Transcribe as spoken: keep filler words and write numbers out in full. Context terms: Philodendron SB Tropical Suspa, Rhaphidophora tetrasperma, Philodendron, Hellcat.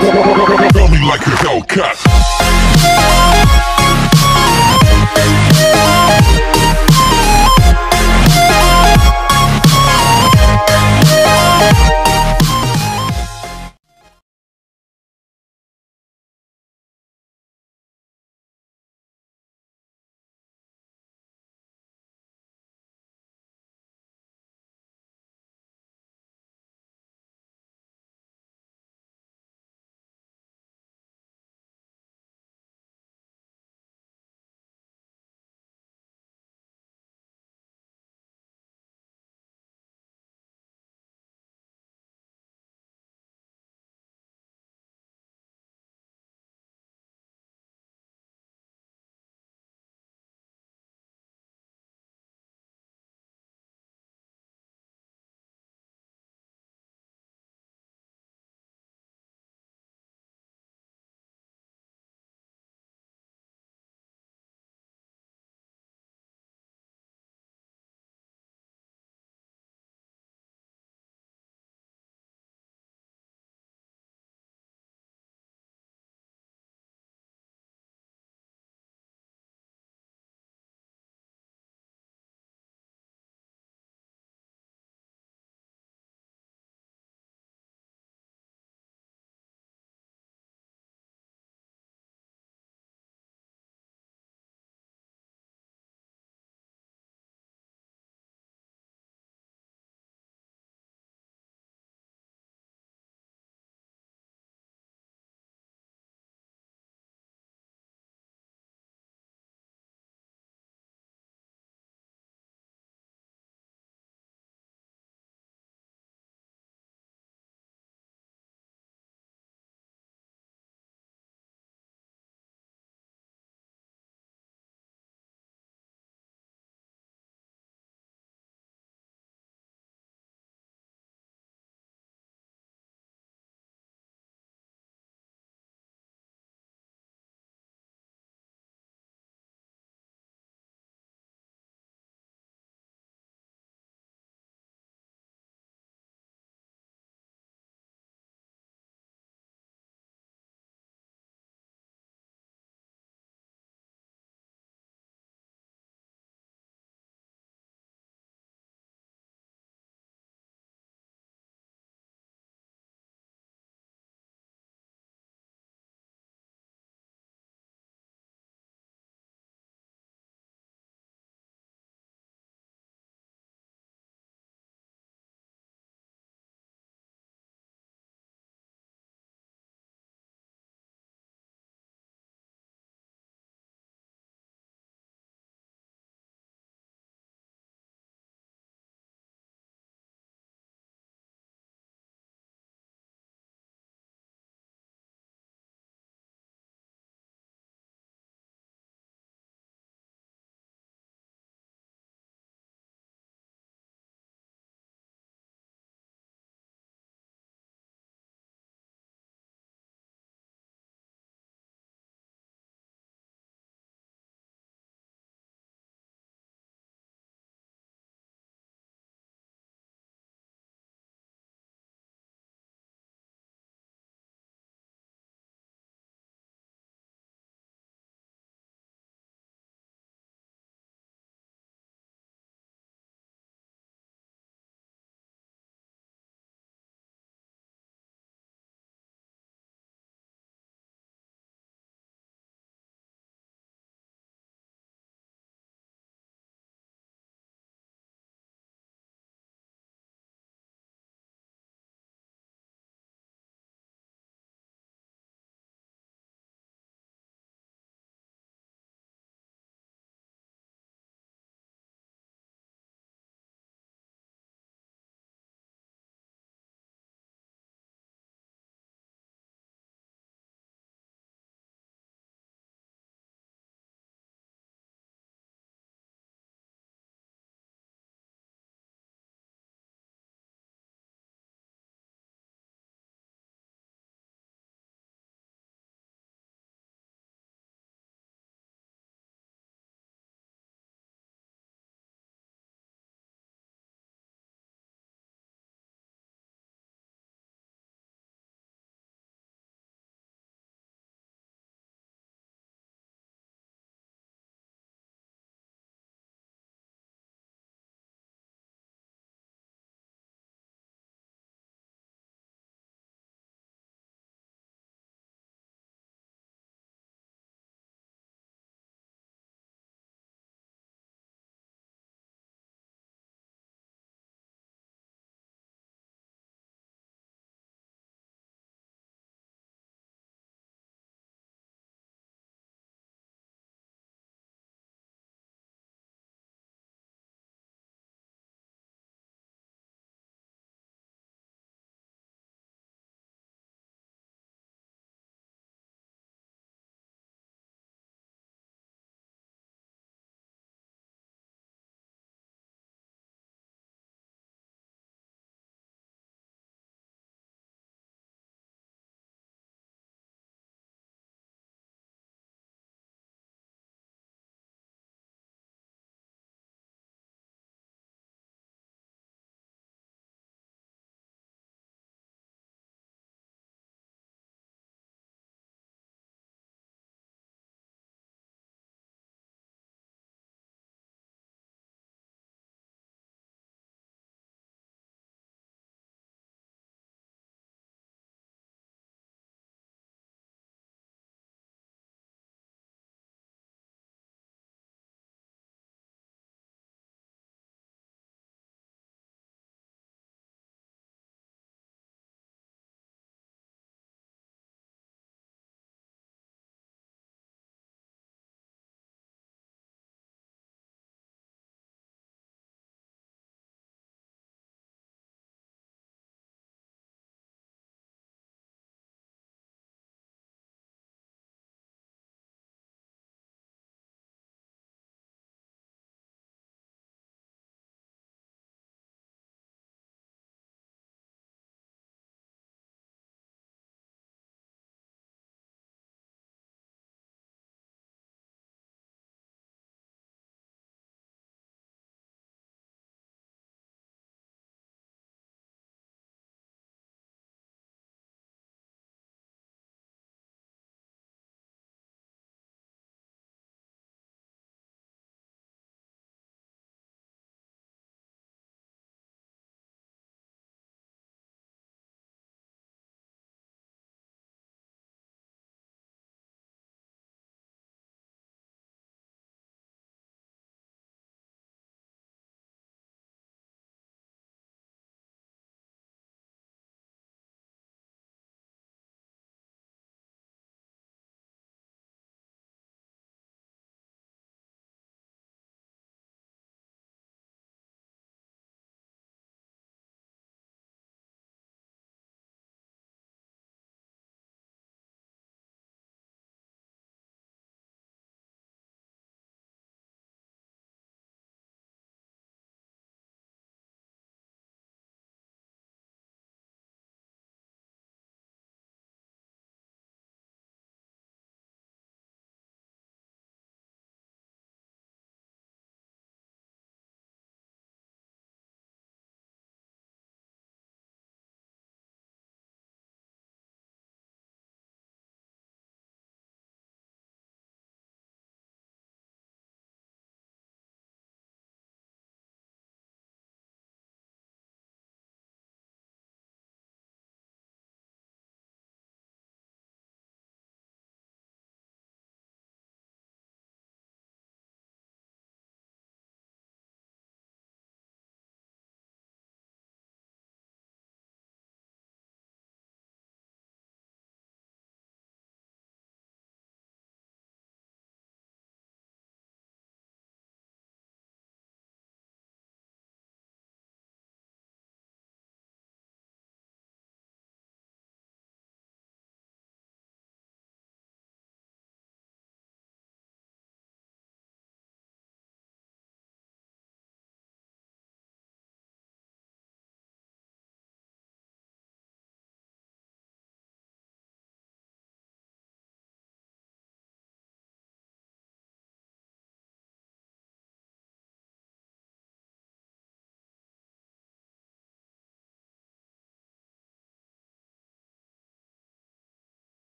Call me like a Hellcat.